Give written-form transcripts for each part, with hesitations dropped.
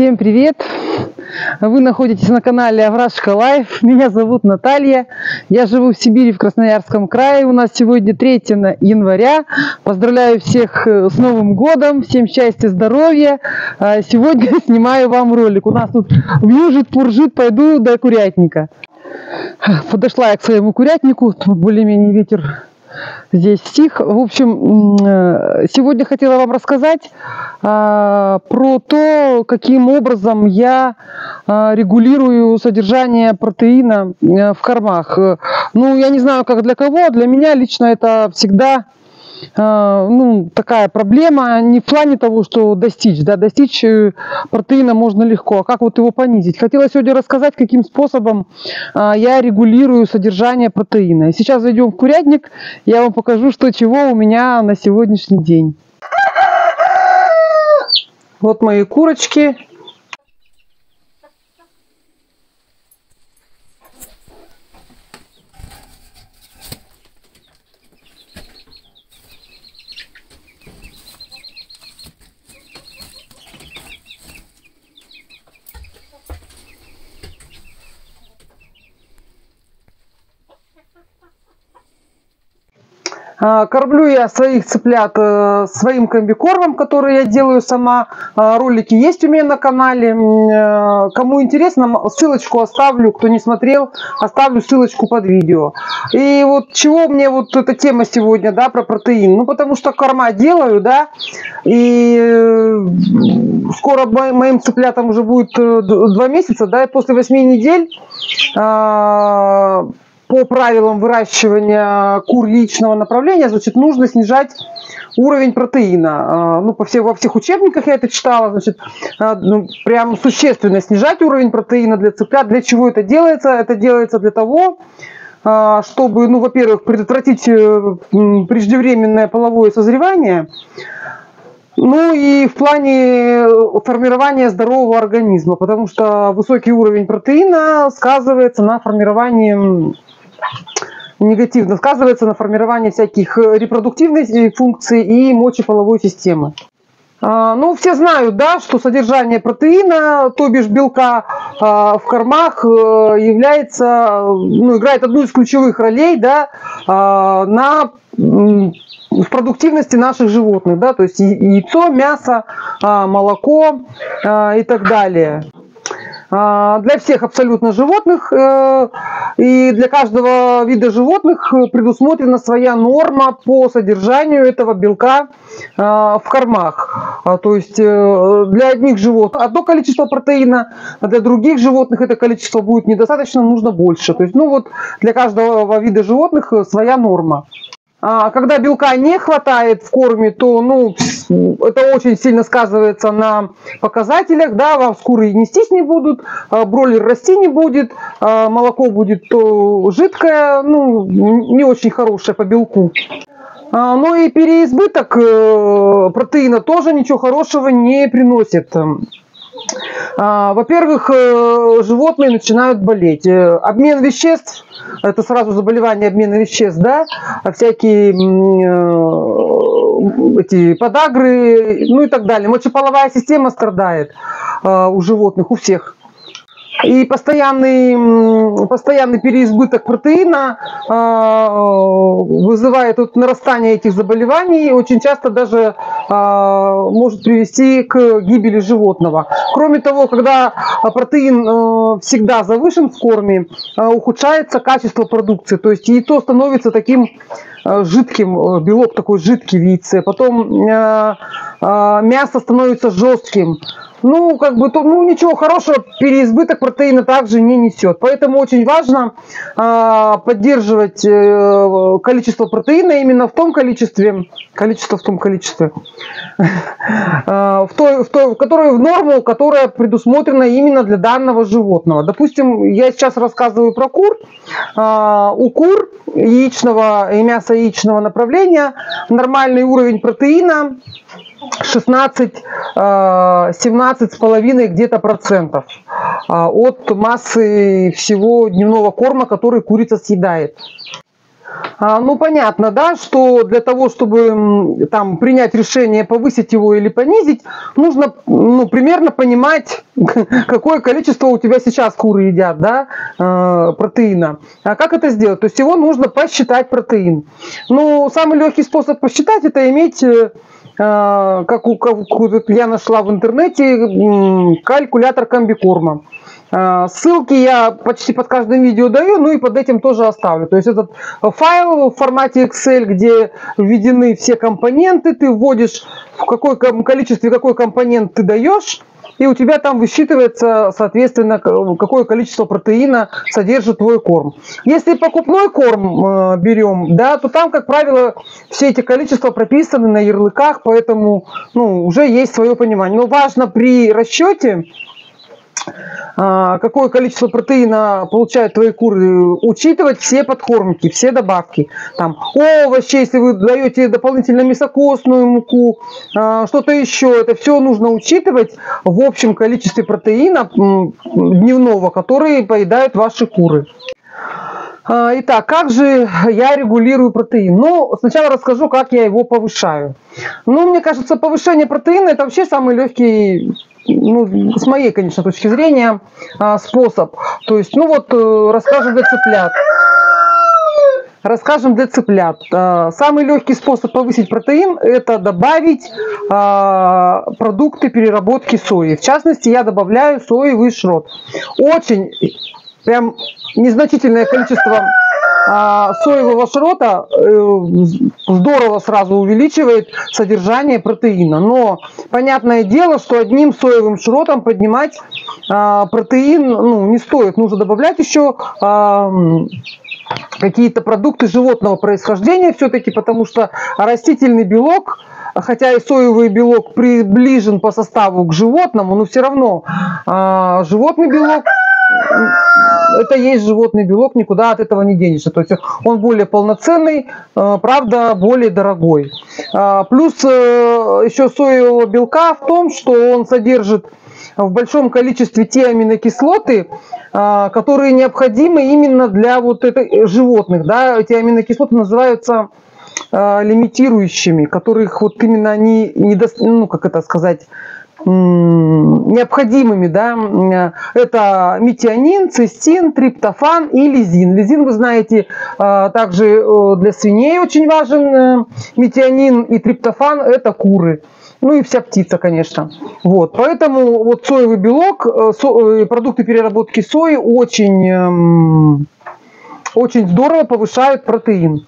Всем привет! Вы находитесь на канале Авразhka Life. Меня зовут Наталья. Я живу в Сибири, в Красноярском крае. У нас сегодня 3 января. Поздравляю всех с Новым годом. Всем счастья, здоровья. Сегодня снимаю вам ролик. У нас тут вьюжит, пуржит, пойду до курятника. Подошла я к своему курятнику. Более-менее ветер здесь стих. В общем, сегодня хотела вам рассказать про то, каким образом я регулирую содержание протеина в кормах. Ну, я не знаю, как для кого, для меня лично это всегда такая проблема, не в плане того, что достичь протеина можно легко, а как вот его понизить. Хотела сегодня рассказать, каким способом я регулирую содержание протеина. Сейчас зайдем в курятник, я вам покажу, что чего у меня на сегодняшний день. Вот мои курочки. Кормлю я своих цыплят своим комбикормом, который я делаю сама. Ролики есть у меня на канале. Кому интересно, ссылочку оставлю. Кто не смотрел, оставлю ссылочку под видео. И вот чего мне вот эта тема сегодня, да, про протеин. Ну, потому что корма делаю, да, и скоро моим цыплятам уже будет 2 месяца, да, и после 8 недель... По правилам выращивания кур яичного направления, значит, нужно снижать уровень протеина. Ну, во всех учебниках я это читала, значит, прям существенно снижать уровень протеина для цыплят. Для чего это делается? Это делается для того, чтобы, ну, во-первых, предотвратить преждевременное половое созревание, ну и в плане формирования здорового организма, потому что высокий уровень протеина сказывается на формировании негативно, сказывается на формировании всяких репродуктивных функций и мочеполовой системы. Ну, все знают, да, что содержание протеина, то бишь белка, в кормах является, ну, играет одну из ключевых ролей, да, в продуктивности наших животных, да, то есть яйцо, мясо, молоко и так далее. Для всех абсолютно животных и для каждого вида животных предусмотрена своя норма по содержанию этого белка в кормах. То есть для одних животных одно количество протеина, а для других животных это количество будет недостаточно, нужно больше. То есть, ну вот, для каждого вида животных своя норма. А когда белка не хватает в корме, то, ну, это очень сильно сказывается на показателях, да, вам куры нестись не будут, бройлер расти не будет, молоко будет жидкое, ну, не очень хорошее по белку. Ну и переизбыток протеина тоже ничего хорошего не приносит. Во-первых, животные начинают болеть. Обмен веществ, это сразу заболевание обмена веществ, да, всякие эти подагры, ну и так далее. Мочеполовая система страдает у животных, у всех. И постоянный переизбыток протеина вызывает вот нарастание этих заболеваний и очень часто даже может привести к гибели животного. Кроме того, когда протеин всегда завышен в корме, ухудшается качество продукции. То есть яйцо становится таким жидким, белок такой жидкий в яйце. Потом мясо становится жестким. Ну, как бы, ну, ничего хорошего переизбыток протеина также не несет. Поэтому очень важно поддерживать количество протеина именно в том количестве, в норму, которая предусмотрена именно для данного животного. Допустим, я сейчас рассказываю про кур. У кур яичного и мяса яичного направления нормальный уровень протеина 16–17,5 где-то процентов от массы всего дневного корма, который курица съедает. Ну, понятно, да, что для того, чтобы там принять решение, повысить его или понизить, нужно, ну, примерно понимать, какое количество у тебя сейчас куры едят, да, протеина. А как это сделать? То есть его нужно посчитать протеин. Ну, самый легкий способ посчитать – это иметь, как я нашла в интернете, калькулятор комбикорма. Ссылки я почти под каждым видео даю, ну и под этим тоже оставлю. То есть этот файл в формате Excel, где введены все компоненты, ты вводишь в каком количестве какой компонент ты даешь, и у тебя там высчитывается, соответственно, какое количество протеина содержит твой корм. Если покупной корм берем, да, то там, как правило, все эти количества прописаны на ярлыках, поэтому, ну, уже есть свое понимание. Но важно при расчете, какое количество протеина получают твои куры, учитывать все подкормки, все добавки. Там овощи, если вы даете дополнительно мясокостную муку, что-то еще. Это все нужно учитывать в общем количестве протеина дневного, который поедают ваши куры. Итак, как же я регулирую протеин? Ну, сначала расскажу, как я его повышаю. Ну, мне кажется, повышение протеина – это вообще самый легкий, ну, с моей, конечно, точки зрения, способ. То есть, ну вот, расскажем для цыплят. Расскажем для цыплят. Самый легкий способ повысить протеин – это добавить продукты переработки сои. В частности, я добавляю соевый шрот. Очень, прям незначительное количество соевого шрота здорово сразу увеличивает содержание протеина. Но понятное дело, что одним соевым шротом поднимать протеин, ну, не стоит. Нужно добавлять еще какие-то продукты животного происхождения все-таки, потому что растительный белок, хотя и соевый белок приближен по составу к животному, но все равно животный белок, это есть животный белок, никуда от этого не денешься. То есть он более полноценный, правда, более дорогой. Плюс еще соевого белка в том, что он содержит в большом количестве те аминокислоты, которые необходимы именно для вот животных. Да? Эти аминокислоты называются лимитирующими, которых вот именно они ну, как это сказать, необходимыми, да, это метионин, цистин, триптофан и лизин. Лизин, вы знаете, также для свиней очень важен, метионин и триптофан – это куры. Ну и вся птица, конечно. Вот, поэтому вот соевый белок, продукты переработки сои очень, очень здорово повышают протеин.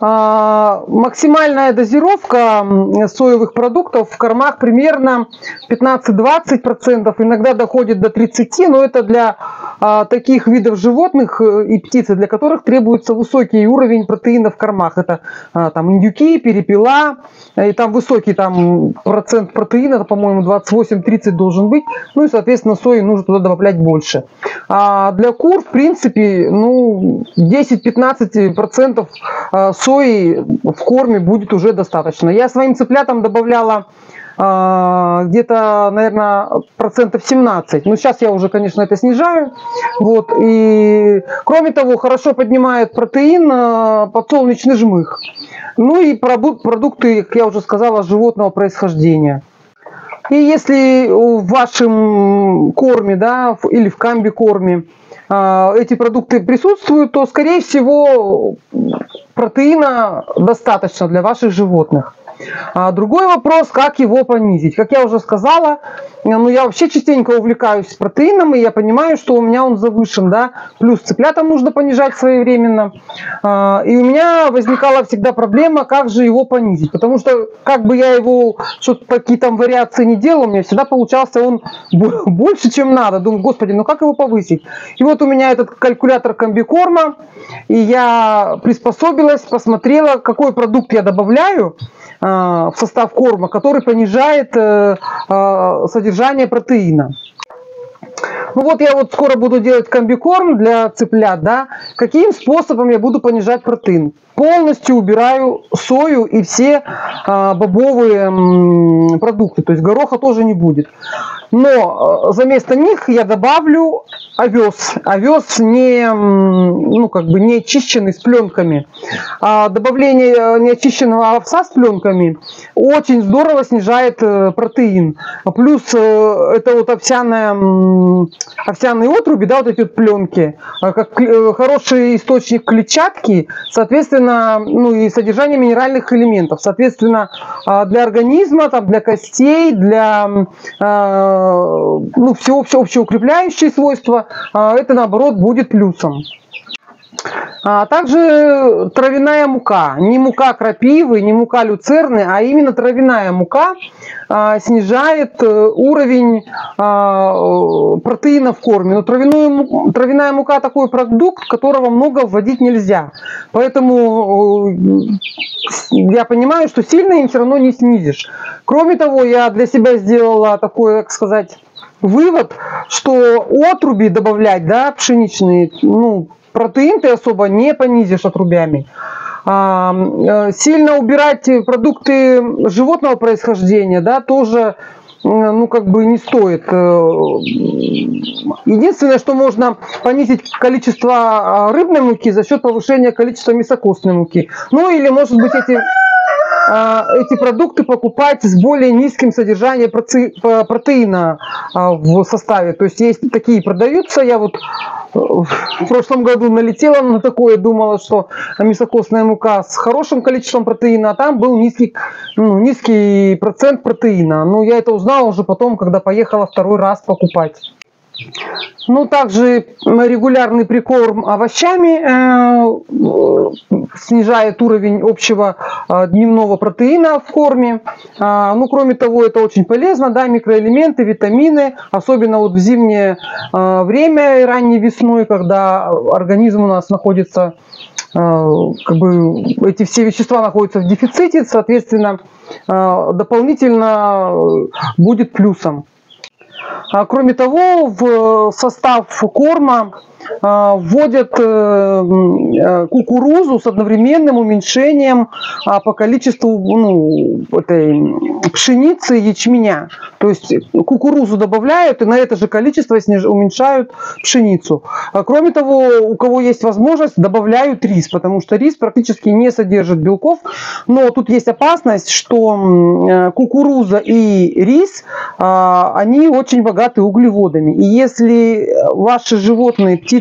Максимальная дозировка соевых продуктов в кормах примерно 15–20%, иногда доходит до 30%, но это для таких видов животных и птиц, для которых требуется высокий уровень протеина в кормах. Это там индюки, перепела, и там высокий там процент протеина, по-моему, 28–30% должен быть, ну и, соответственно, сои нужно туда добавлять больше. А для кур, в принципе, ну, 10–15% сои в корме будет уже достаточно. Я своим цыплятам добавляла где-то, наверное, 17%. Но сейчас я уже, конечно, это снижаю. Вот. И, кроме того, хорошо поднимает протеин подсолнечный жмых. Ну и продукты, как я уже сказала, животного происхождения. И если в вашем корме, да, или в комбикорме эти продукты присутствуют, то, скорее всего, протеина достаточно для ваших животных. Другой вопрос, как его понизить. Как я уже сказала, ну, я вообще частенько увлекаюсь протеином, и я понимаю, что у меня он завышен, да, плюс цыплятам нужно понижать своевременно. И у меня возникала всегда проблема, как же его понизить, потому что как бы я его, что-то такие там вариации не делал, у меня всегда получался он больше, чем надо. Думаю, господи, ну как его повысить? И вот у меня этот калькулятор комбикорма, и я приспособилась, посмотрела, какой продукт я добавляю в состав корма, который понижает содержание протеина. Ну вот я вот скоро буду делать комбикорм для цыплят, да, каким способом я буду понижать протеин. полностью убираю сою и все бобовые продукты, то есть гороха тоже не будет. Но заместо них я добавлю овес. Овес не очищенный с пленками. Добавление неочищенного овса с пленками очень здорово снижает протеин. Плюс это вот овсяные отруби, да, вот эти вот пленки, как хороший источник клетчатки, соответственно, и содержание минеральных элементов. Соответственно, для организма, там, для костей, для всеобщеукрепляющие свойства, это наоборот будет плюсом. А также травяная мука, не мука крапивы, не мука люцерны, а именно травяная мука снижает уровень протеина в корме. Но травяная мука такой продукт, которого много вводить нельзя. Поэтому я понимаю, что сильно им все равно не снизишь. Кроме того, я для себя сделала такой, так сказать, вывод, что отруби добавлять, да, пшеничные, протеин ты особо не понизишь отрубями. Сильно убирать продукты животного происхождения, да, тоже не стоит. Единственное, что можно понизить количество рыбной муки за счет повышения количества мясокостной муки. Ну или, может быть, эти продукты покупать с более низким содержанием протеина в составе. То есть такие продаются. Я вот в прошлом году налетела на такое, думала, что мясокостная мука с хорошим количеством протеина, а там был низкий процент протеина. Но я это узнала уже потом, когда поехала второй раз покупать. Также регулярный прикорм овощами снижает уровень общего дневного протеина в корме. Кроме того, это очень полезно, да, микроэлементы, витамины, особенно вот в зимнее время и ранней весной, когда организм у нас находится, эти все вещества находятся в дефиците, соответственно, дополнительно будет плюсом. Кроме того, в состав корма вводят кукурузу с одновременным уменьшением по количеству пшеницы, ячменя. То есть кукурузу добавляют и на это же количество уменьшают пшеницу. Кроме того, у кого есть возможность, добавляют рис, потому что рис практически не содержит белков. Но тут есть опасность, что кукуруза и рис, они очень богаты углеводами. И если ваши животные, птицы,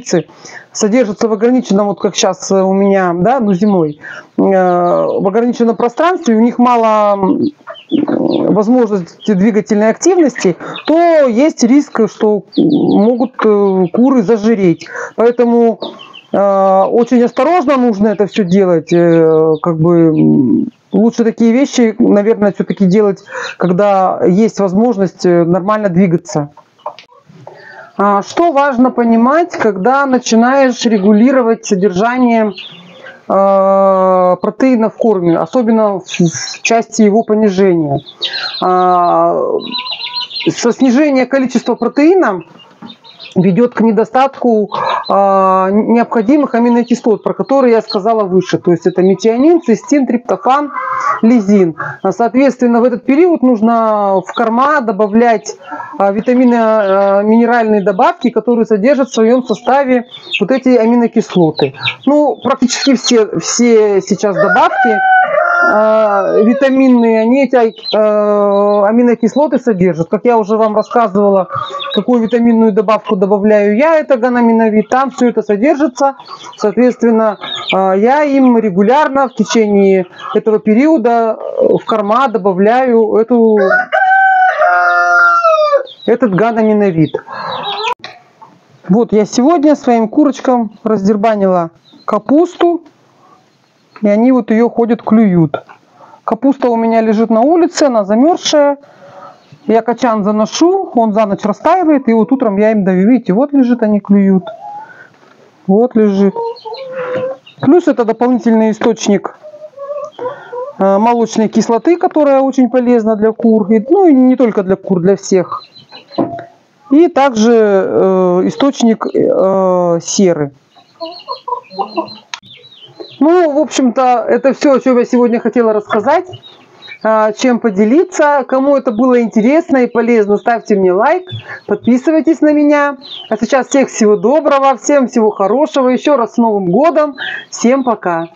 содержатся в ограниченном, вот как сейчас у меня, да, зимой, в ограниченном пространстве, у них мало возможности двигательной активности, то есть риск, что могут куры зажиреть. Поэтому очень осторожно нужно это все делать. Лучше такие вещи, наверное, все-таки делать, когда есть возможность нормально двигаться. Что важно понимать, когда начинаешь регулировать содержание протеина в корме, особенно в части его понижения? Снижение количества протеина ведет к недостатку необходимых аминокислот, про которые я сказала выше. То есть это метионин, цистин, триптофан, лизин. Соответственно, в этот период нужно в корма добавлять минеральные добавки, которые содержат в своем составе вот эти аминокислоты. Практически все сейчас добавки витаминные, они эти аминокислоты содержат. Как я уже вам рассказывала, какую витаминную добавку добавляю я, это ганаминовид, там все это содержится. Соответственно, я им регулярно в течение этого периода в корма добавляю этот ганаминовид. Вот я сегодня своим курочкам раздербанила капусту. И они вот ее ходят, клюют. Капуста у меня лежит на улице, она замерзшая. Я качан заношу, он за ночь растаивает. И вот утром я им даю. Видите, вот лежит, они клюют. Вот лежит. Плюс это дополнительный источник молочной кислоты, которая очень полезна для кур. И не только для кур, для всех. И также источник серы. Ну, в общем-то, это все, о чем я сегодня хотела рассказать, чем поделиться. Кому это было интересно и полезно, ставьте мне лайк, подписывайтесь на меня. А сейчас всех всего доброго, всем всего хорошего. Еще раз с Новым годом. Всем пока!